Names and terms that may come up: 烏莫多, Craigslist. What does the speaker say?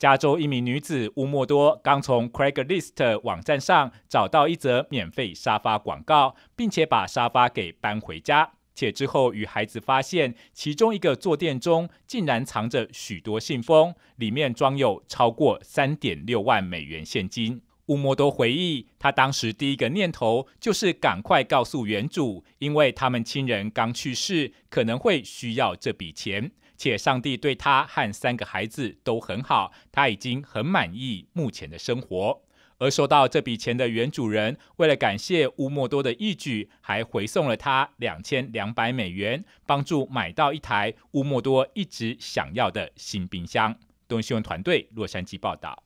加州一名女子乌莫多刚从 Craigslist 网站上找到一则免费沙发广告，并且把沙发给搬回家，且之后与孩子发现其中一个坐垫中竟然藏着许多信封，里面装有超过 3.6 万美元现金。乌莫多回忆，他当时第一个念头就是赶快告诉原主，因为他们亲人刚去世，可能会需要这笔钱。且上帝对他和3个孩子都很好，他已经很满意目前的生活。而收到这笔钱的原主人，为了感谢乌莫多的义举，还回送了他2200美元，帮助买到一台乌莫多一直想要的新冰箱。东新闻团队洛杉矶报道。